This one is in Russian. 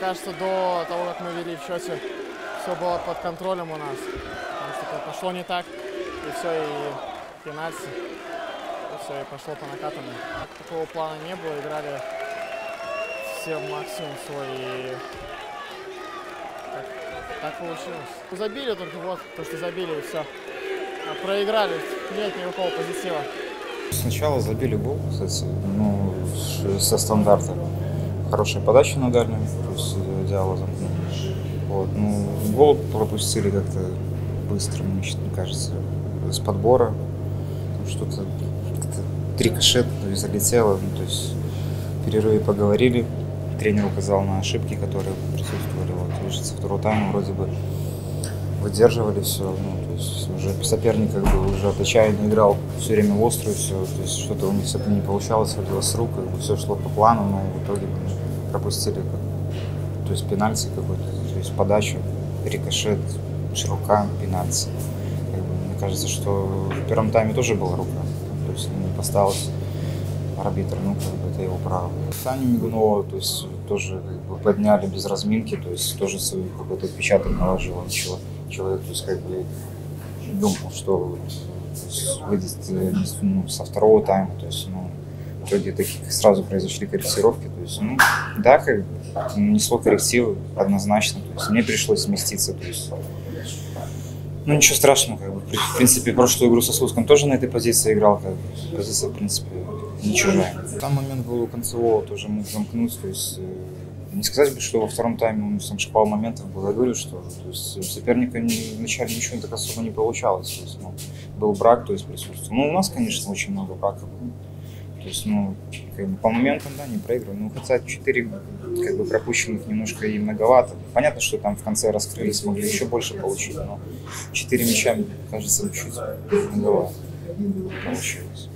кажется, до того, как мы вели в счете, все было под контролем у нас. Потому что пошло не так, и все, и пенальти, и все, и пошло по накатанной. Такого плана не было, играли все максимум свой, и так получилось. Забили только вот, то, что забили, и все. А проиграли, нет никакого позитива. Сначала забили гол, кстати, ну, со стандарта. Хорошая подача на дальнюю, плюс диалогом. Вот, ну, гол пропустили как-то быстро, мне кажется, с подбора. Что-то, трикошет залетело, ну, то есть в перерыве поговорили. Тренер указал на ошибки, которые присутствовали. Вот, со второго тайма вроде бы выдерживали все, ну, то есть уже соперник как бы уже отчаянно играл все время в острую, все, то есть что-то у них все-таки не получалось, выходило с рук, как бы все шло по плану, но в итоге пропустили, как, то есть пенальти какой-то, то есть подачу, рикошет, рука, пенальти. Как бы, мне кажется, что в первом тайме тоже была рука, то есть не поставилась арбитр, ну, как бы это его право. Саню Мигунова, то есть тоже как бы подняли без разминки, то есть тоже свой какой-то отпечаток наложил человек, то есть как бы думал, что выйдет, ну, со второго тайма, то есть, ну, в итоге таких сразу произошли корректировки, то есть, ну, да, как бы несло коррективы однозначно, то есть мне пришлось сместиться, то есть, ну, ничего страшного, как бы, в принципе, прошлую игру со Слуцком тоже на этой позиции играл, как бы, позиция, в принципе, не чужая. Там момент был у Концевого, тоже мог замкнуть, то есть, не сказать бы, что во втором тайме он там шпал моментов был, я говорю, что то есть, у соперника вначале ничего так особо не получалось, то есть, ну, был брак, то есть присутствовал. Ну, у нас, конечно, очень много браков было, то есть, ну, как бы, по моментам, да, не проигрывали, ну, хотя 4 как бы пропущенных немножко и многовато. Понятно, что там в конце раскрылись, могли еще больше получить, но 4 мяча, кажется, чуть многовато получилось.